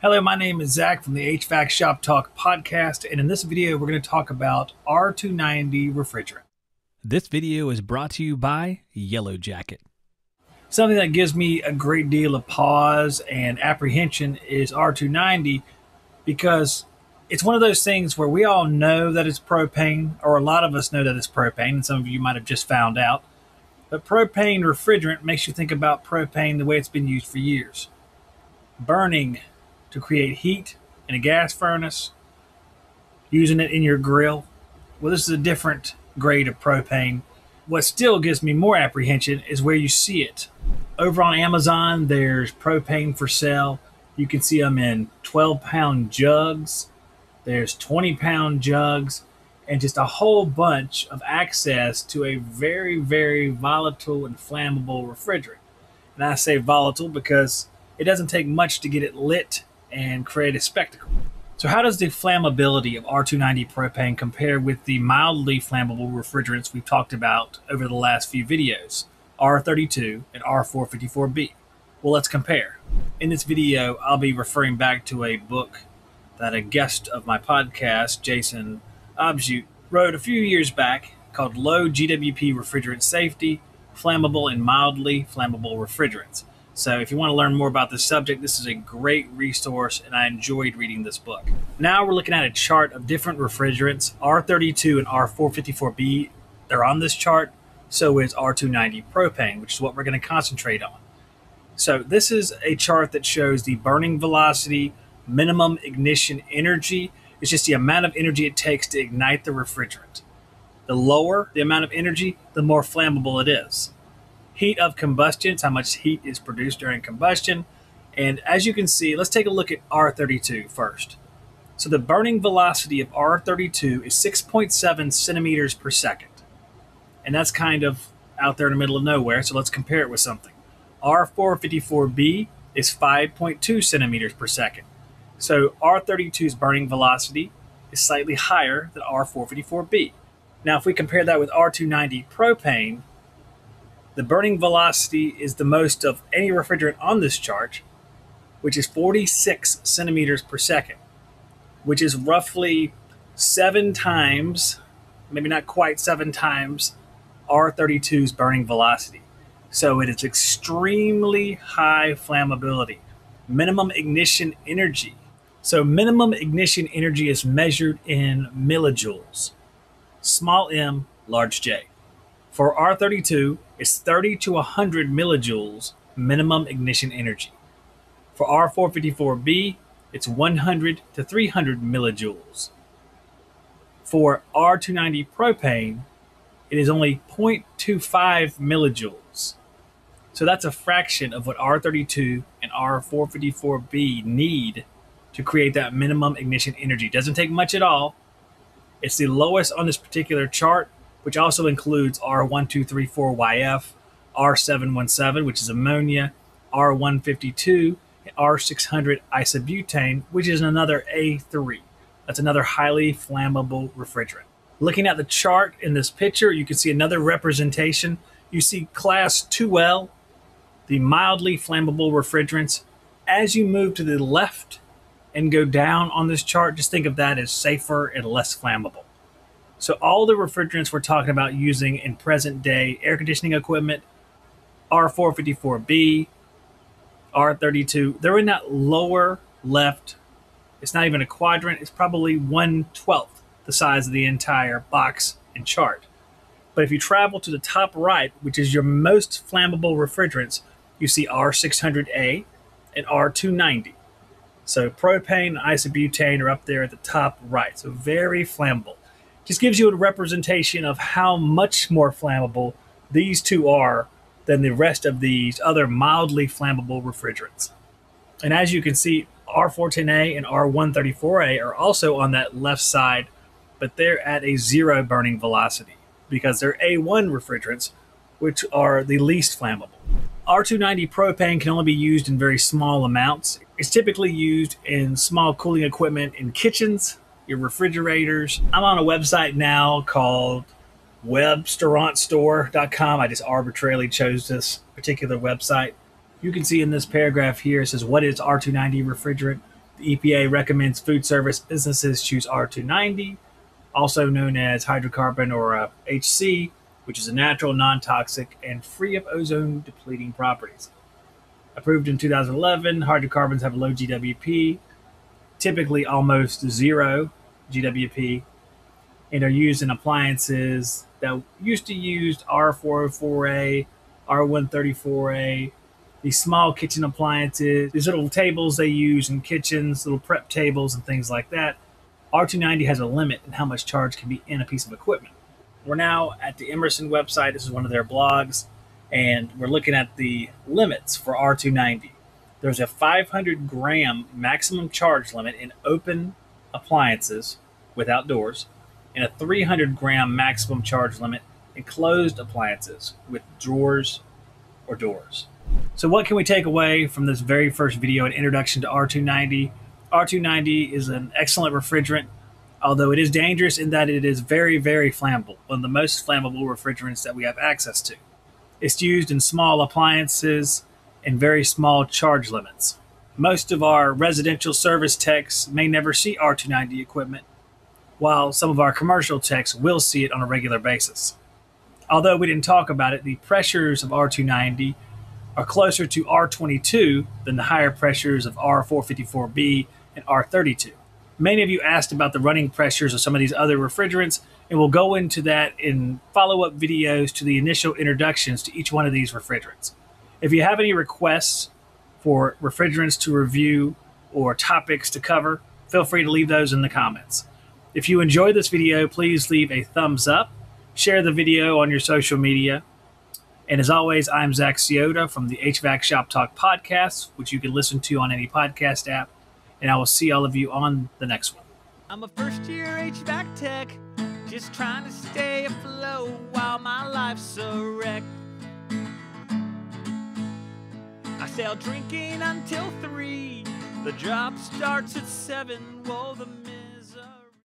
Hello, my name is Zach from the HVAC Shop Talk podcast, and in this video, we're going to talk about R290 refrigerant. This video is brought to you by Yellow Jacket. Something that gives me a great deal of pause and apprehension is R290, because it's one of those things where we all know that it's propane, or a lot of us know that it's propane, and some of you might have just found out. But propane refrigerant makes you think about propane the way it's been used for years. Burning to create heat in a gas furnace, using it in your grill. Well, this is a different grade of propane. What still gives me more apprehension is where you see it. Over on Amazon, there's propane for sale. You can see them in 12-pound jugs. There's 20-pound jugs, and just a whole bunch of access to a very, very volatile and flammable refrigerant. And I say volatile because it doesn't take much to get it lit and create a spectacle. So how does the flammability of R290 propane compare with the mildly flammable refrigerants we've talked about over the last few videos, R32 and R454B? Well, let's compare. In this video, I'll be referring back to a book that a guest of my podcast, Jason Abzut, wrote a few years back called Low GWP Refrigerant Safety, Flammable and Mildly Flammable Refrigerants. So if you want to learn more about this subject, this is a great resource, and I enjoyed reading this book. Now we're looking at a chart of different refrigerants. R32 and R454B, they're on this chart. So is R290 propane, which is what we're going to concentrate on. So this is a chart that shows the burning velocity, minimum ignition energy. It's just the amount of energy it takes to ignite the refrigerant. The lower the amount of energy, the more flammable it is. Heat of combustion, it's how much heat is produced during combustion. And as you can see, let's take a look at R32 first. So the burning velocity of R32 is 6.7 centimeters per second. And that's kind of out there in the middle of nowhere, so let's compare it with something. R454B is 5.2 centimeters per second. So R32's burning velocity is slightly higher than R454B. Now, if we compare that with R290 propane, the burning velocity is the most of any refrigerant on this chart, which is 46 centimeters per second, which is roughly 7 times, maybe not quite 7 times, R32's burning velocity. So it is extremely high flammability. Minimum ignition energy. So minimum ignition energy is measured in millijoules. Small m, large J. For R32, it's 30 to 100 millijoules minimum ignition energy. For R454B, it's 100 to 300 millijoules. For R290 propane, it is only 0.25 millijoules. So that's a fraction of what R32 and R454B need to create that minimum ignition energy. Doesn't take much at all. It's the lowest on this particular chart, which also includes R1234YF, R717, which is ammonia, R152, and R600 isobutane, which is another A3. That's another highly flammable refrigerant. Looking at the chart in this picture, you can see another representation. You see class 2L, the mildly flammable refrigerants. As you move to the left and go down on this chart, just think of that as safer and less flammable. So all the refrigerants we're talking about using in present day air conditioning equipment, R454B, R32, they're in that lower left. It's not even a quadrant. It's probably 1/12 the size of the entire box and chart. But if you travel to the top right, which is your most flammable refrigerants, you see R600A and R290. So propane and isobutane are up there at the top right. So very flammable. Just gives you a representation of how much more flammable these two are than the rest of these other mildly flammable refrigerants. And as you can see, R410A and R134A are also on that left side, but they're at a 0 burning velocity, because they're A1 refrigerants, which are the least flammable. R290 propane can only be used in very small amounts. It's typically used in small cooling equipment in kitchens, your refrigerators. I'm on a website now called WebstaurantStore.com. I just arbitrarily chose this particular website. You can see in this paragraph here, it says, what is R290 refrigerant? The EPA recommends food service businesses choose R290, also known as hydrocarbon or HC, which is a natural, non-toxic, and free of ozone-depleting properties. Approved in 2011, hydrocarbons have low GWP, typically almost zero GWP, and are used in appliances that used to use R404A, R134A, these small kitchen appliances, these little tables they use in kitchens, little prep tables and things like that. R290 has a limit in how much charge can be in a piece of equipment. We're now at the Emerson website. This is one of their blogs, and we're looking at the limits for R290. There's a 500 gram maximum charge limit in open appliances with outdoors, and a 300 gram maximum charge limit in closed appliances with drawers or doors. So what can we take away from this very first video, an introduction to R290? R290 is an excellent refrigerant, although it is dangerous in that it is very, very flammable, one of the most flammable refrigerants that we have access to. It's used in small appliances and very small charge limits. Most of our residential service techs may never see R290 equipment, while some of our commercial techs will see it on a regular basis. Although we didn't talk about it, the pressures of R290 are closer to R22 than the higher pressures of R454B and R32. Many of you asked about the running pressures of some of these other refrigerants, and we'll go into that in follow-up videos to the initial introductions to each one of these refrigerants. If you have any requests for refrigerants to review or topics to cover, feel free to leave those in the comments. If you enjoyed this video, please leave a thumbs up, share the video on your social media, and as always, I'm Zach Psioda from the HVAC Shop Talk podcast, which you can listen to on any podcast app, and I will see all of you on the next one. I'm a first-year HVAC tech, just trying to stay afloat while my life's a wreck. I sell drinking until 3, the job starts at 7, well, the